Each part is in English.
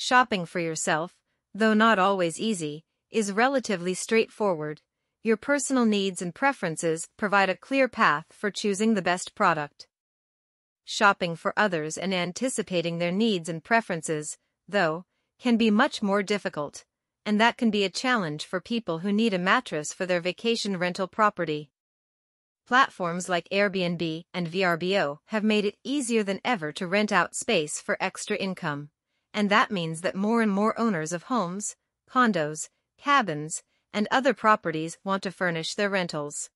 Shopping for yourself, though not always easy, is relatively straightforward. Your personal needs and preferences provide a clear path for choosing the best product. Shopping for others and anticipating their needs and preferences, though, can be much more difficult, and that can be a challenge for people who need a mattress for their vacation rental property. Platforms like Airbnb and VRBO have made it easier than ever to rent out space for extra income, and that means that more and more owners of homes, condos, cabins, and other properties want to furnish their rentals.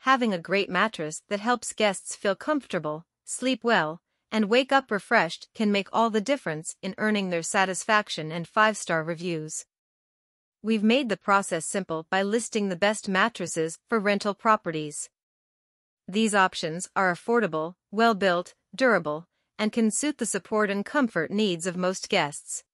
Having a great mattress that helps guests feel comfortable, sleep well, and wake up refreshed can make all the difference in earning their satisfaction and five-star reviews. We've made the process simple by listing the best mattresses for rental properties. These options are affordable, well-built, durable, and can suit the support and comfort needs of most guests.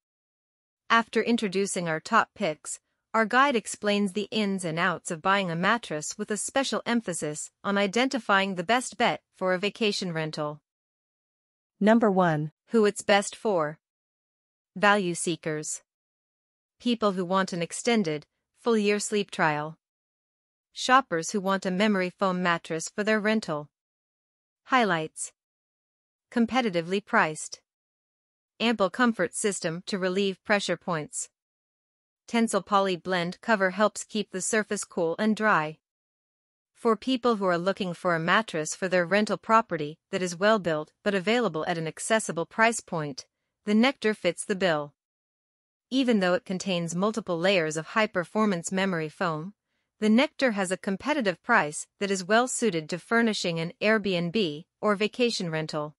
After introducing our top picks, our guide explains the ins and outs of buying a mattress with a special emphasis on identifying the best bet for a vacation rental. Number 1. Who it's best for. Value seekers. People who want an extended, full-year sleep trial. Shoppers who want a memory foam mattress for their rental. Highlights. Competitively priced. Ample comfort system to relieve pressure points. Tensile poly blend cover helps keep the surface cool and dry. For people who are looking for a mattress for their rental property that is well-built but available at an accessible price point, the Nectar fits the bill. Even though it contains multiple layers of high-performance memory foam, the Nectar has a competitive price that is well-suited to furnishing an Airbnb or vacation rental.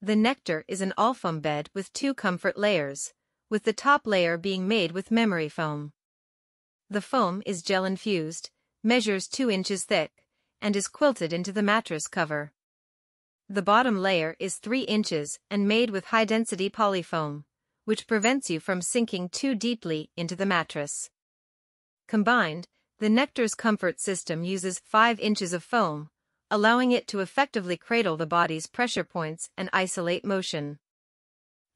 The Nectar is an all-foam bed with two comfort layers, with the top layer being made with memory foam. The foam is gel-infused, measures 2 inches thick, and is quilted into the mattress cover. The bottom layer is 3 inches and made with high-density polyfoam, which prevents you from sinking too deeply into the mattress. Combined, the Nectar's comfort system uses 5 inches of foam, allowing it to effectively cradle the body's pressure points and isolate motion.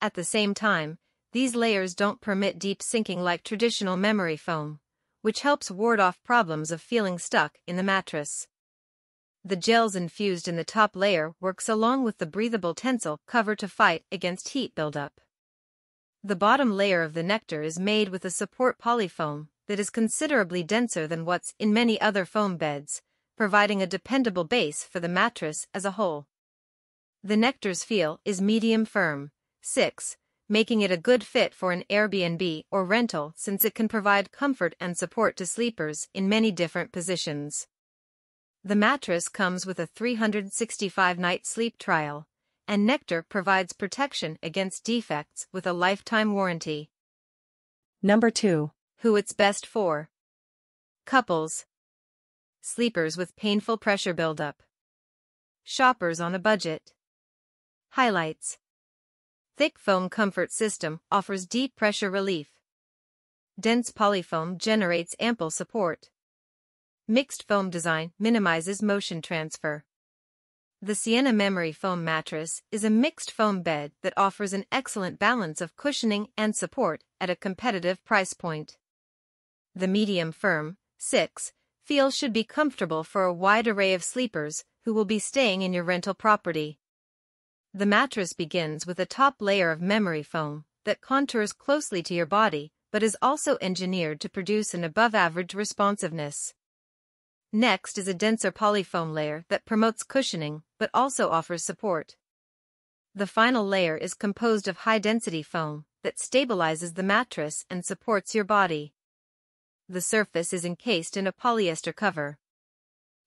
At the same time, these layers don't permit deep sinking like traditional memory foam, which helps ward off problems of feeling stuck in the mattress. The gels infused in the top layer works along with the breathable tensile cover to fight against heat buildup. The bottom layer of the Nectar is made with a support polyfoam that is considerably denser than what's in many other foam beds, providing a dependable base for the mattress as a whole. The Nectar's feel is medium firm, 6, making it a good fit for an Airbnb or rental since it can provide comfort and support to sleepers in many different positions. The mattress comes with a 365-night sleep trial, and Nectar provides protection against defects with a lifetime warranty. Number 2. Who it's best for. Couples. Sleepers with painful pressure buildup. Shoppers on a budget. Highlights. Thick foam comfort system offers deep pressure relief. Dense polyfoam generates ample support. Mixed foam design minimizes motion transfer. The Sienna memory foam mattress is a mixed foam bed that offers an excellent balance of cushioning and support at a competitive price point. The medium firm, 6, feel should be comfortable for a wide array of sleepers who will be staying in your rental property. The mattress begins with a top layer of memory foam that contours closely to your body but is also engineered to produce an above-average responsiveness. Next is a denser polyfoam layer that promotes cushioning but also offers support. The final layer is composed of high-density foam that stabilizes the mattress and supports your body. The surface is encased in a polyester cover.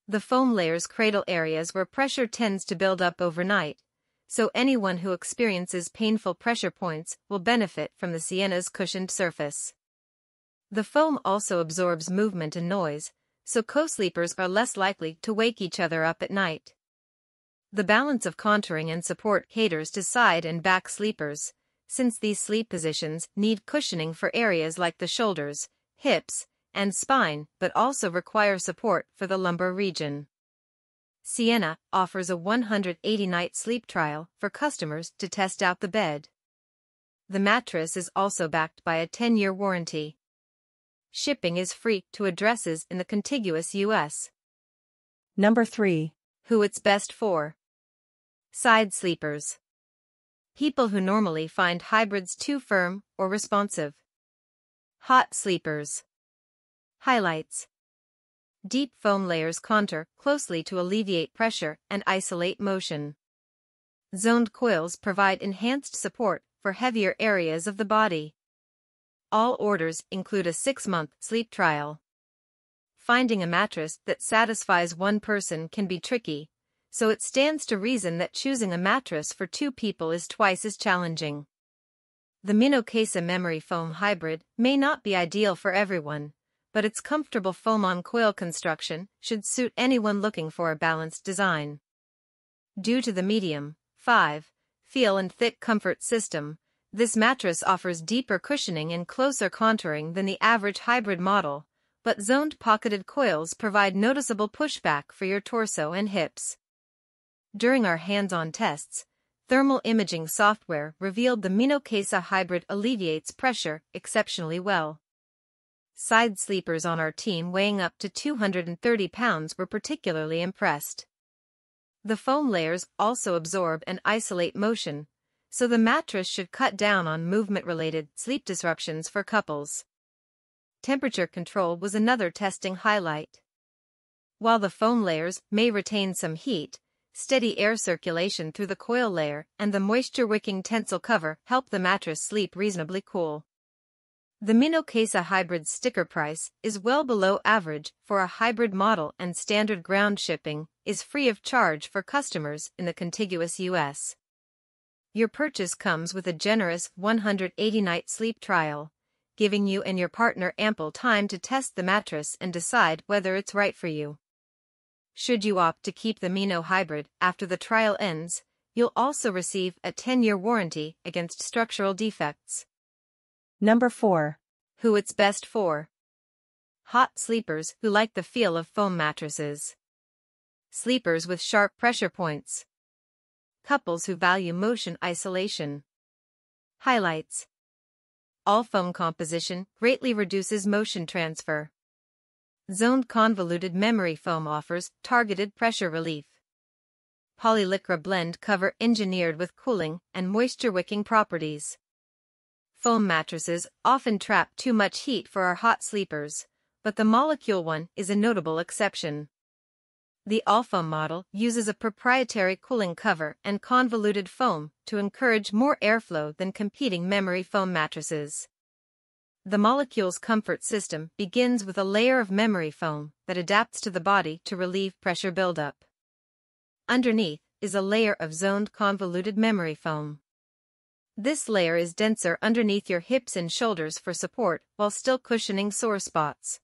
The foam layers cradle areas where pressure tends to build up overnight, so anyone who experiences painful pressure points will benefit from the Sienna's cushioned surface. The foam also absorbs movement and noise, so co-sleepers are less likely to wake each other up at night. The balance of contouring and support caters to side and back sleepers, since these sleep positions need cushioning for areas like the shoulders, hips, and spine but also require support for the lumbar region. Sienna offers a 180-night sleep trial for customers to test out the bed. The mattress is also backed by a 10-year warranty. Shipping is free to addresses in the contiguous U.S. Number 3. Who it's best for. Side sleepers. People who normally find hybrids too firm or responsive. Hot sleepers. Highlights. Deep foam layers contour closely to alleviate pressure and isolate motion. Zoned coils provide enhanced support for heavier areas of the body. All orders include a 6-month sleep trial. Finding a mattress that satisfies one person can be tricky, so it stands to reason that choosing a mattress for two people is twice as challenging. The Minocasa memory foam hybrid may not be ideal for everyone, but its comfortable foam-on-coil construction should suit anyone looking for a balanced design. Due to the medium, 5-feel and thick comfort system, this mattress offers deeper cushioning and closer contouring than the average hybrid model, but zoned pocketed coils provide noticeable pushback for your torso and hips. During our hands-on tests, thermal imaging software revealed the Minocasa hybrid alleviates pressure exceptionally well. Side sleepers on our team weighing up to 230 pounds were particularly impressed. The foam layers also absorb and isolate motion, so the mattress should cut down on movement-related sleep disruptions for couples. Temperature control was another testing highlight. While the foam layers may retain some heat, steady air circulation through the coil layer and the moisture-wicking tensile cover help the mattress sleep reasonably cool. The Minocasa hybrid sticker price is well below average for a hybrid model, and standard ground shipping is free of charge for customers in the contiguous U.S. Your purchase comes with a generous 180-night sleep trial, giving you and your partner ample time to test the mattress and decide whether it's right for you. Should you opt to keep the Mino hybrid after the trial ends, you'll also receive a 10-year warranty against structural defects. Number 4. Who it's best for. Hot sleepers who like the feel of foam mattresses. Sleepers with sharp pressure points. Couples who value motion isolation. Highlights. All foam composition greatly reduces motion transfer. Zoned convoluted memory foam offers targeted pressure relief. Polylycra blend cover engineered with cooling and moisture-wicking properties. Foam mattresses often trap too much heat for our hot sleepers, but the Molecule one is a notable exception. The all-foam model uses a proprietary cooling cover and convoluted foam to encourage more airflow than competing memory foam mattresses. The Molecule's comfort system begins with a layer of memory foam that adapts to the body to relieve pressure buildup. Underneath is a layer of zoned convoluted memory foam. This layer is denser underneath your hips and shoulders for support while still cushioning sore spots.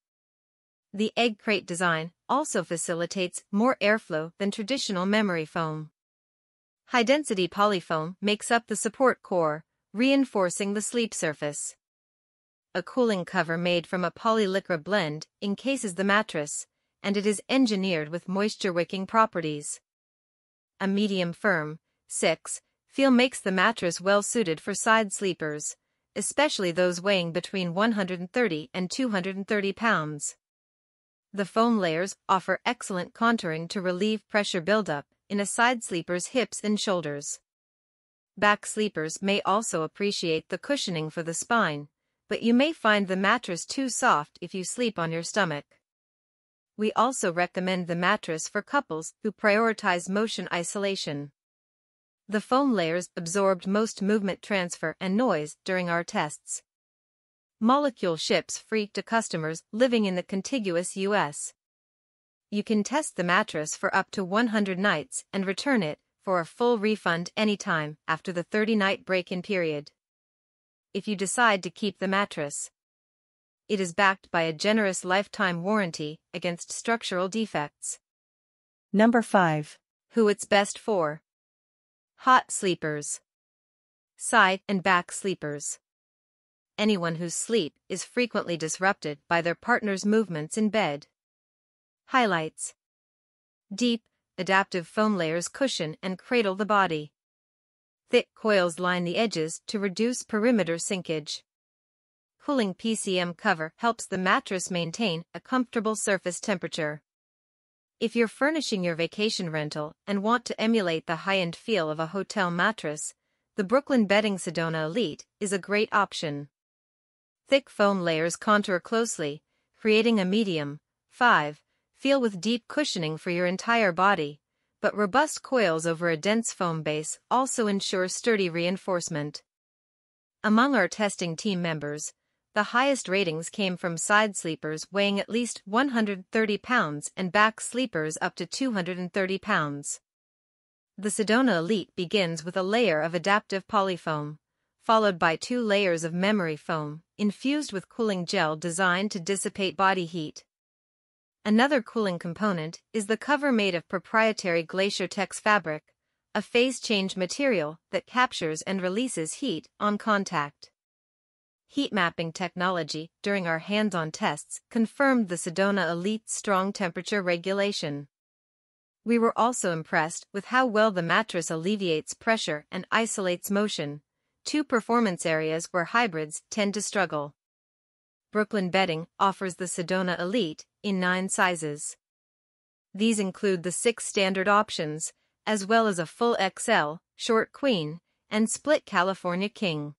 The egg crate design also facilitates more airflow than traditional memory foam. High-density polyfoam makes up the support core, reinforcing the sleep surface. A cooling cover made from a polylycra blend encases the mattress, and it is engineered with moisture-wicking properties. A medium-firm, 6-feel makes the mattress well-suited for side sleepers, especially those weighing between 130 and 230 pounds. The foam layers offer excellent contouring to relieve pressure buildup in a side sleeper's hips and shoulders. Back sleepers may also appreciate the cushioning for the spine, but you may find the mattress too soft if you sleep on your stomach. We also recommend the mattress for couples who prioritize motion isolation. The foam layers absorbed most movement transfer and noise during our tests. Molecule ships free to customers living in the contiguous U.S. You can test the mattress for up to 100 nights and return it for a full refund anytime after the 30-night break-in period. If you decide to keep the mattress, it is backed by a generous lifetime warranty against structural defects. Number 5. Who it's best for. Hot sleepers. Side and back sleepers. Anyone whose sleep is frequently disrupted by their partner's movements in bed. Highlights. Deep, adaptive foam layers cushion and cradle the body. Thick coils line the edges to reduce perimeter sinkage. Cooling PCM cover helps the mattress maintain a comfortable surface temperature. If you're furnishing your vacation rental and want to emulate the high-end feel of a hotel mattress, the Brooklyn Bedding Sedona Elite is a great option. Thick foam layers contour closely, creating a medium, 5, feel with deep cushioning for your entire body, but robust coils over a dense foam base also ensure sturdy reinforcement. Among our testing team members, the highest ratings came from side sleepers weighing at least 130 pounds and back sleepers up to 230 pounds. The Sedona Elite begins with a layer of adaptive polyfoam, followed by 2 layers of memory foam, infused with cooling gel designed to dissipate body heat. Another cooling component is the cover made of proprietary GlacierTex fabric, a phase-change material that captures and releases heat on contact. Heat mapping technology during our hands-on tests confirmed the Sedona Elite's strong temperature regulation. We were also impressed with how well the mattress alleviates pressure and isolates motion, 2 performance areas where hybrids tend to struggle. Brooklyn Bedding offers the Sedona Elite in 9 sizes. These include the 6 standard options, as well as a full XL, short queen, and split California king.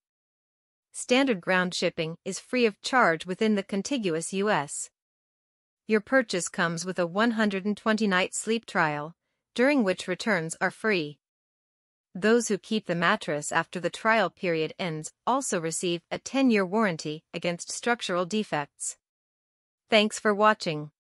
Standard ground shipping is free of charge within the contiguous U.S. Your purchase comes with a 120-night sleep trial, during which returns are free. Those who keep the mattress after the trial period ends also receive a 10-year warranty against structural defects. Thanks for watching.